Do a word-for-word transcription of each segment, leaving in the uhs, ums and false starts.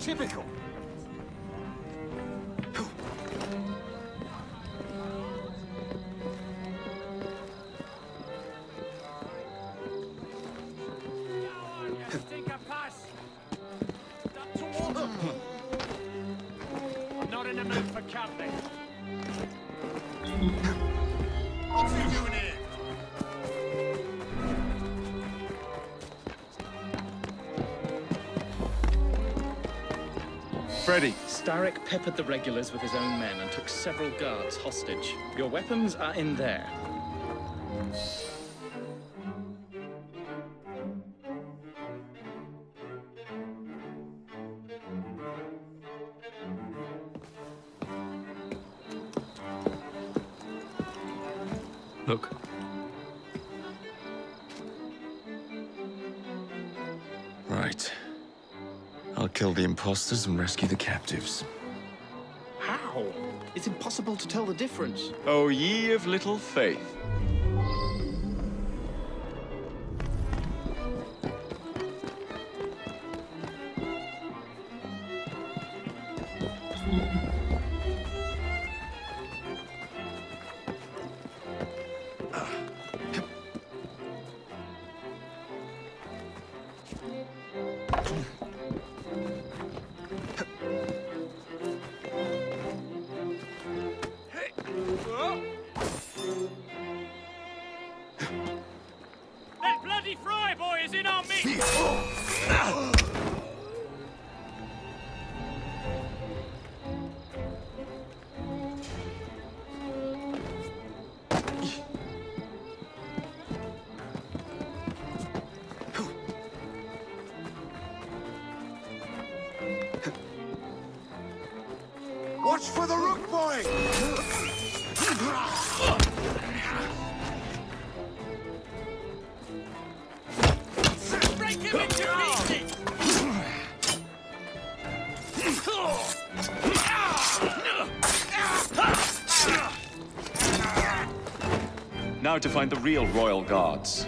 Typical. Starek peppered the regulars with his own men and took several guards hostage. Your weapons are in there. Look. Right. I'll kill the imposters and rescue the captives. How? It's impossible to tell the difference. Oh, ye of little faith. To find the real royal guards.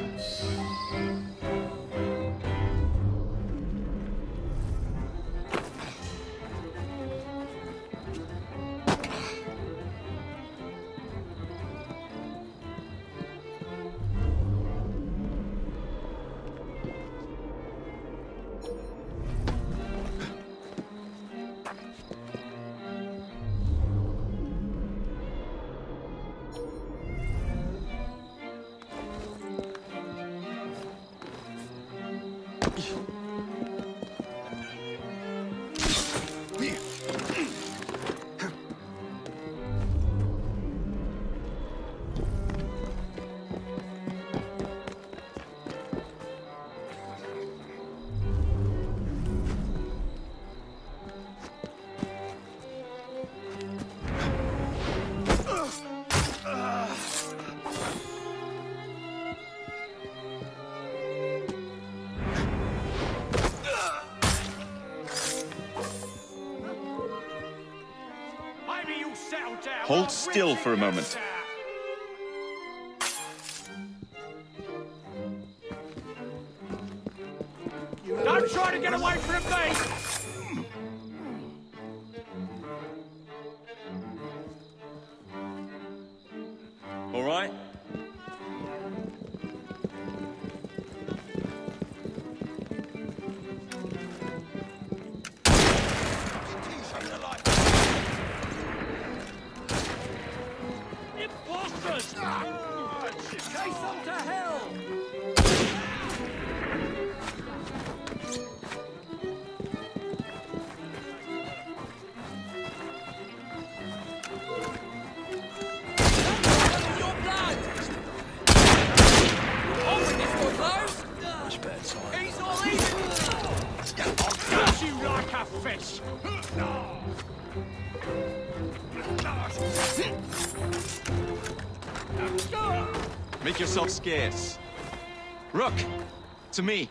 Hold still for a moment. I'm trying to get away from him, mate! Make yourself scarce. Rook, to me.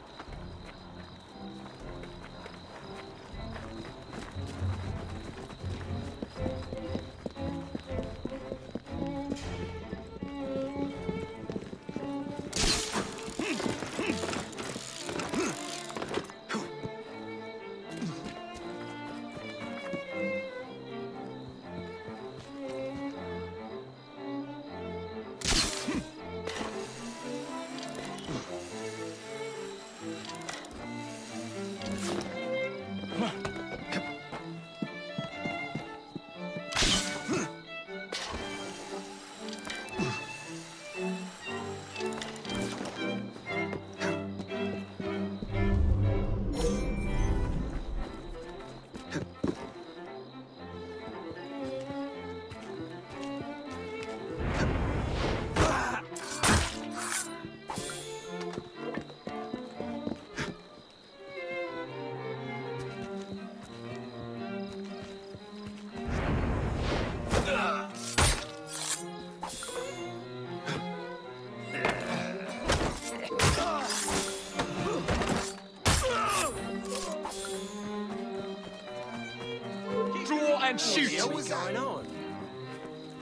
And shoot! What was going on?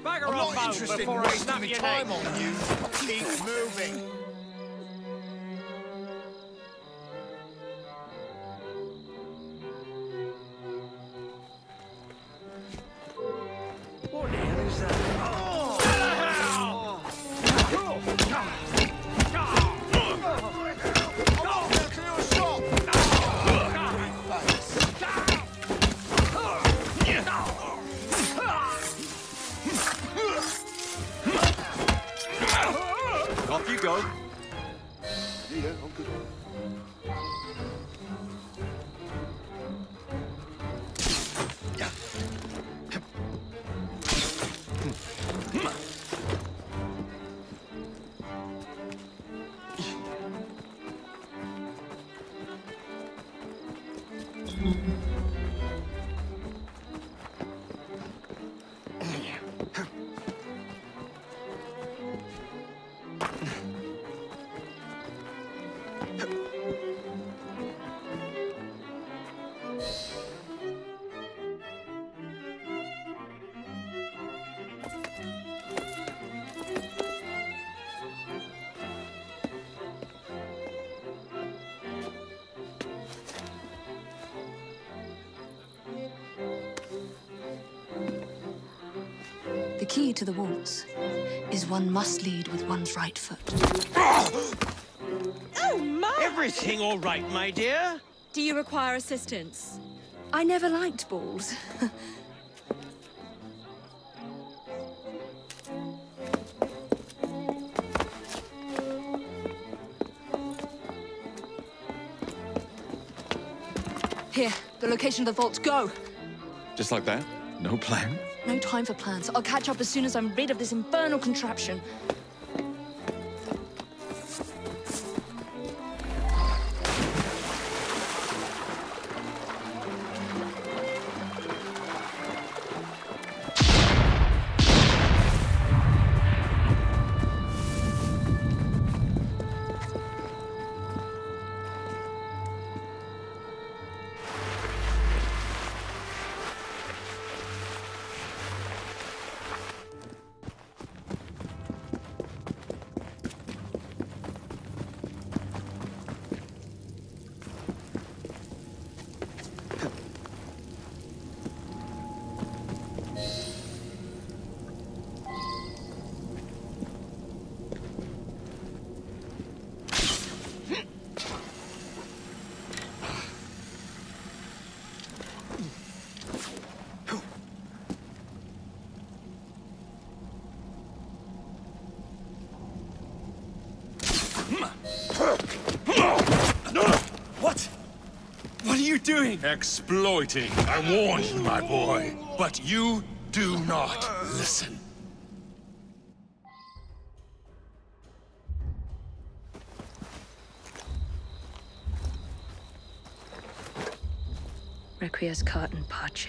Back I'm not interested in wasting my time on you. Keep moving. What the hell is that? Oh! Off you go. Yeah, yeah, I'm good. The key to the waltz is one must lead with one's right foot. Oh, my! Everything all right, my dear? Do you require assistance? I never liked balls. Here, the location of the vault, go! Just like that? No plan? No time for plans. I'll catch up as soon as I'm rid of this infernal contraption. What? What are you doing? Exploiting. I warned you, my boy. But you do not listen. Requiescat caught in pace.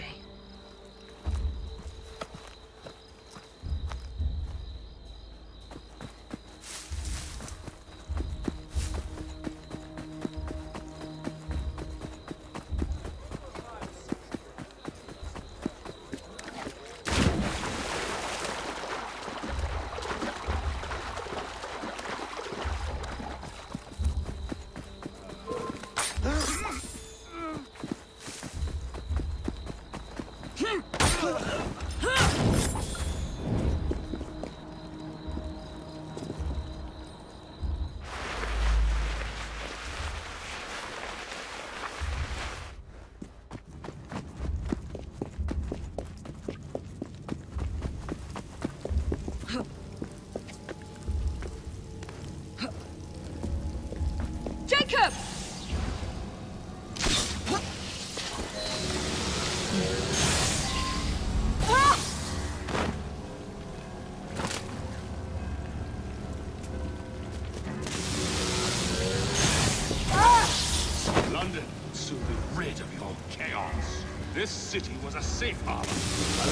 This city was a safe harbor, a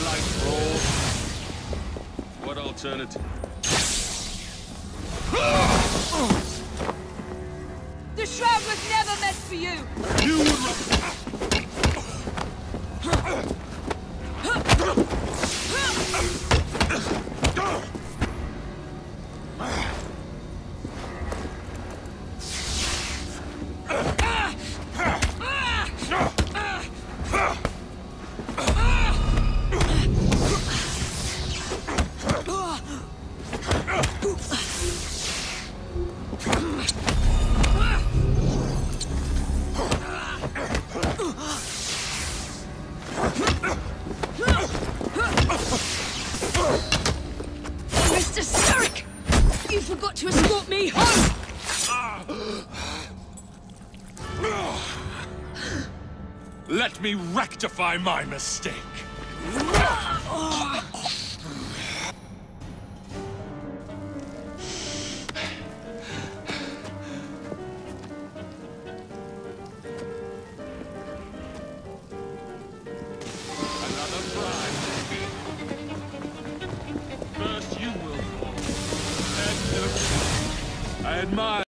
light for all. What alternative? The shroud was never meant for you. You Let me rectify my mistake. Another prime. First you will fall. I admire.